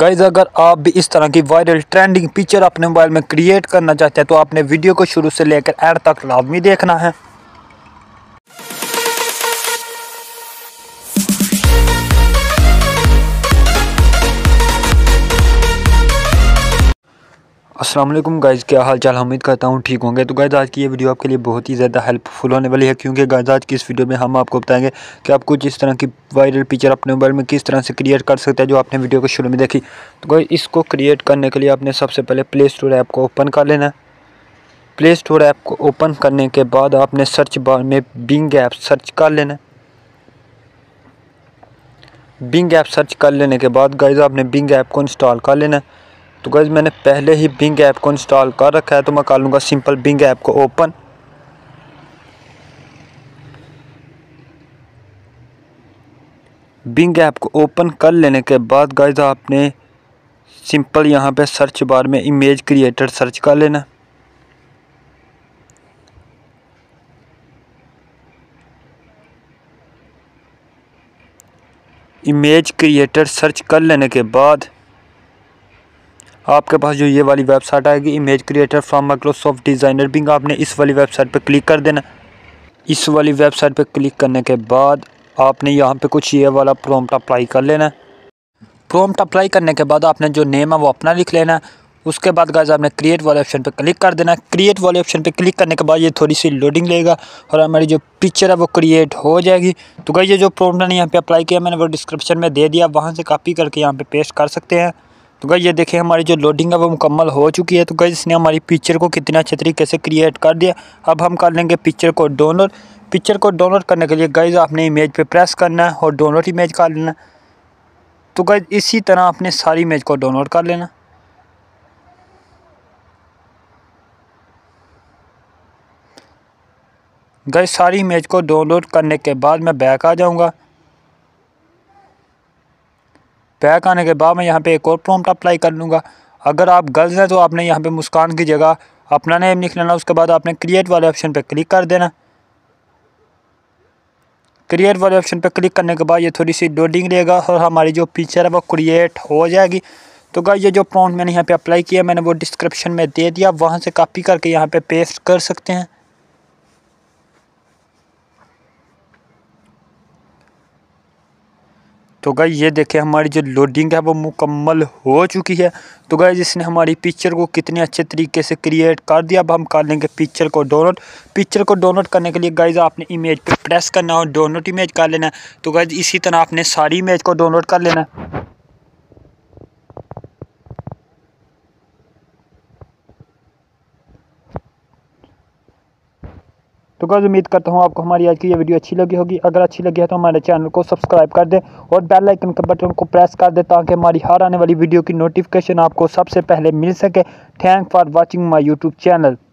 Guys अगर आप भी इस तरह की वायरल ट्रेंडिंग पिक्चर अपने मोबाइल में क्रिएट करना चाहते हैं तो आपने वीडियो को शुरू से लेकर एंड तक लाजमी देखना है। अस्सलाम वालेकुम गाइज़, क्या हाल चाल, उम्मीद करता हूँ ठीक होंगे। तो गाइज़ आज की ये वीडियो आपके लिए बहुत ही ज़्यादा हेल्पफुल होने वाली है, क्योंकि गाइज़ आज की इस वीडियो में हम आपको बताएंगे कि आप कुछ इस तरह की वायरल पिक्चर अपने मोबाइल में किस तरह से क्रिएट कर सकते हैं जो आपने वीडियो को शुरू में देखी। तो गाइज़ इसको क्रिएट करने के लिए आपने सबसे पहले प्ले स्टोर ऐप को ओपन कर लेना है। प्ले स्टोर ऐप को ओपन करने के बाद आपने सर्च बार में बिंग ऐप सर्च कर लेना है। बिंग ऐप सर्च कर लेने के बाद गाइज़ आपने बिंग ऐप को इंस्टॉल कर लेना है। तो गाइज़ मैंने पहले ही बिंग ऐप को इंस्टॉल कर रखा है, तो मैं कर लूँगा सिंपल बिंग ऐप को ओपन। बिंग ऐप को ओपन कर लेने के बाद गाइज़ आपने सिंपल यहाँ पे सर्च बार में इमेज क्रिएटर सर्च कर लेना। इमेज क्रिएटर सर्च कर लेने के बाद आपके पास जो ये वाली वेबसाइट आएगी, image creator from Microsoft Designer Bing, आपने इस वाली वेबसाइट पर क्लिक कर देना। इस वाली वेबसाइट पर क्लिक करने के बाद आपने यहाँ पे कुछ ये वाला प्रॉम्प्ट अप्लाई कर लेना। प्रॉम्प्ट अप्लाई करने के बाद आपने जो नेम है वो अपना लिख लेना। उसके बाद गाइस आपने क्रिएट वाले ऑप्शन पर क्लिक कर देना। क्रिएट वाले ऑप्शन पर क्लिक करने के बाद ये थोड़ी सी लोडिंग लेगा और हमारी जो पिक्चर है वो क्रिएट हो जाएगी। तो गाइस ये जो प्रॉम्प्ट मैंने यहाँ पर अप्लाई किया मैंने वो डिस्क्रिप्शन में दे दिया, वहाँ से कॉपी करके यहाँ पर पेस्ट कर सकते हैं। तो गाइस ये देखें हमारी जो लोडिंग है वो मुकम्मल हो चुकी है। तो गाइस इसने हमारी पिक्चर को कितना अच्छे तरीके से क्रिएट कर दिया। अब हम कर लेंगे पिक्चर को डाउनलोड। पिक्चर को डाउनलोड करने के लिए गाइस आपने इमेज पे प्रेस करना है और डाउनलोड इमेज कर लेना। तो गाइस इसी तरह आपने सारी इमेज को डाउनलोड कर लेना। गाइस सारी इमेज को डाउनलोड करने के बाद मैं बैक आ जाऊँगा। पैक आने के बाद मैं यहाँ पे एक और प्रॉम्प्ट अप्लाई कर लूँगा। अगर आप गर्ल्स हैं तो आपने यहाँ पे मुस्कान की जगह अपना नेम लिख लेना। उसके बाद आपने क्रिएट वाले ऑप्शन पे क्लिक कर देना। क्रिएट वाले ऑप्शन पे क्लिक करने के बाद ये थोड़ी सी लोडिंग लेगा और हमारी जो पिक्चर है वो क्रिएट हो जाएगी। तो गाइस ये जो प्रॉम्प्ट मैंने यहाँ पर अप्लाई किया मैंने वो डिस्क्रिप्शन में दे दिया, वहाँ से कॉपी करके यहाँ पर पेस्ट कर सकते हैं। तो गाइस ये देखें हमारी जो लोडिंग है वो मुकम्मल हो चुकी है। तो गाइस इसने हमारी पिक्चर को कितने अच्छे तरीके से क्रिएट कर दिया। अब हम कर लेंगे पिक्चर को डाउनलोड। पिक्चर को डाउनलोड करने के लिए गाइस आपने इमेज पे प्रेस करना और डाउनलोड इमेज कर लेना। तो गाइस इसी तरह आपने सारी इमेज को डाउनलोड कर लेना। तो गाइस उम्मीद करता हूँ आपको हमारी आज की ये वीडियो अच्छी लगी होगी। अगर अच्छी लगी है तो हमारे चैनल को सब्सक्राइब कर दें और बेल आइकन के बटन को प्रेस कर दें ताकि हमारी हर आने वाली वीडियो की नोटिफिकेशन आपको सबसे पहले मिल सके। Thank for watching my YouTube channel.